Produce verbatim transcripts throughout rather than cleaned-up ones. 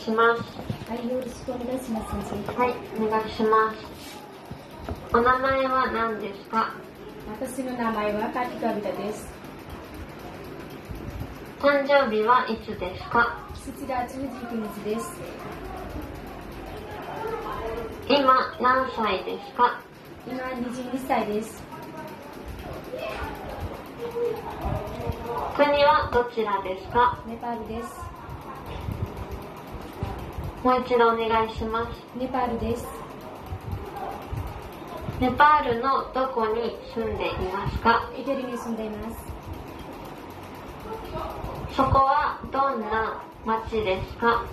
します。はい、よろしくお願いします。はい、お願いします。お名前は何ですか？私の名前はカティカビタです。誕生日はいつですか？しちがつじゅうくにちです。今何歳ですか？今にじゅうにさいです。国はどちらですか？ネパールです。もう一度お願いします。ネパールです。ネパールのどこに住んでいますか？イテルに住んでいます。そこはどんな町ですか？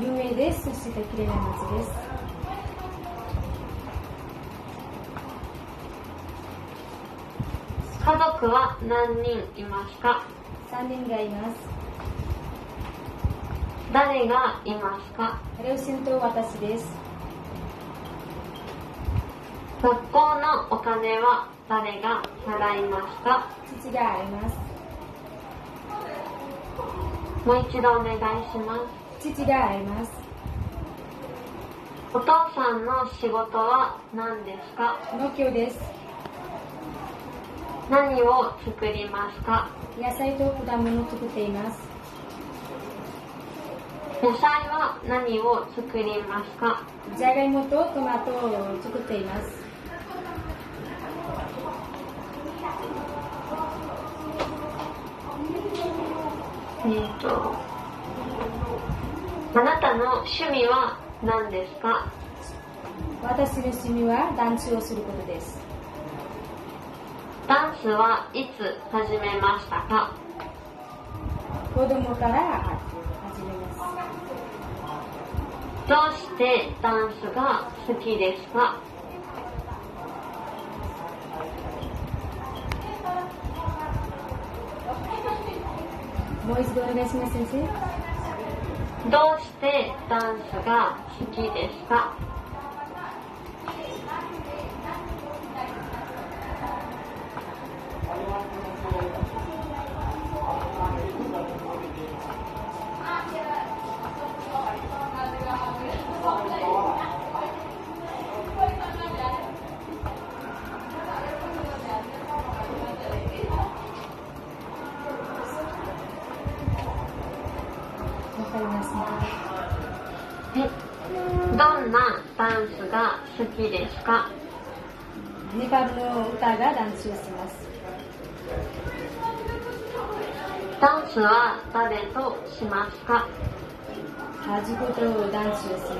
有名です。そして綺麗な町です。家族は何人いますか？さんにんがいます。誰がいますか？両親と私です。学校のお金は誰が払いますか？父が払います。もう一度お願いします。父が払います。お父さんの仕事は何ですか？農協です。何を作りますか？野菜と果物を作っています。野菜は何を作りますか？じゃがいもとトマトを作っています。えーと、あなたの趣味は何ですか？私の趣味はダンスをすることです。ダンスはいつ始めましたか？子供から始めます。どうしてダンスが好きですか？もう一度お願いします、先生。どうしてダンスが好きですか？どんなダンスが好きですか？ネパールの歌がダンスをします。ダンスは誰としますか？自己とダンスをしま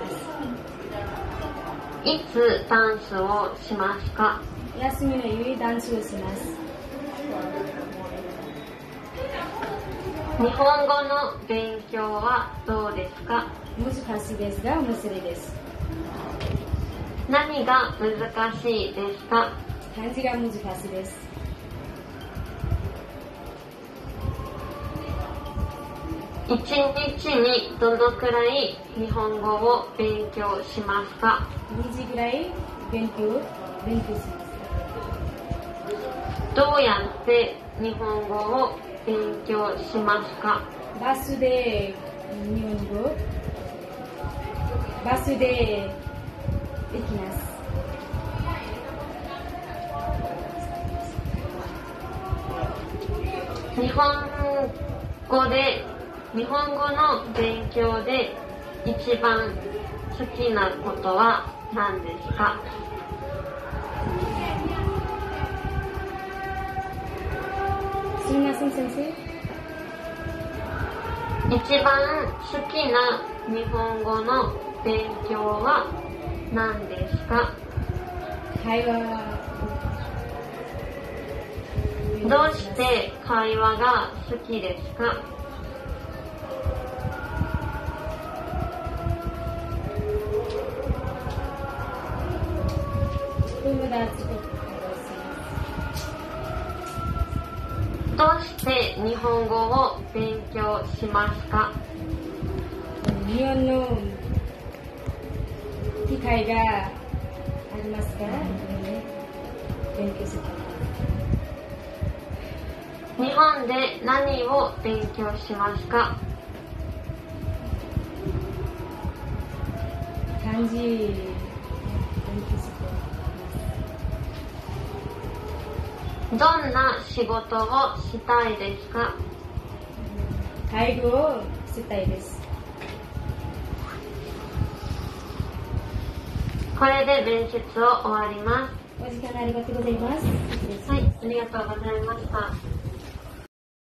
す。いつダンスをしますか？休みの日にダンスをします。日本語の勉強はどうですか？難しいですが面白いです。何が難しいですか？漢字が難しいです。一日にどのくらい日本語を勉強しますか？にじくらい勉強勉強します。どうやって日本語を勉強しますか？バスで日本語バスで行きます。日本語で日本語の勉強で一番好きなことは何ですか？すみません先生。一番好きな日本語の勉強は何ですか？会話。どうして会話が好きですか？どうして日本語を勉強しますか？日本の機会がありますから、ね、勉強する。日本で何を勉強しますか？楽しい。楽しい。どんな仕事をしたいですか？介護をしたいです。これで面接を終わります。お時間ありがとうございます。はい、ありがとうございました。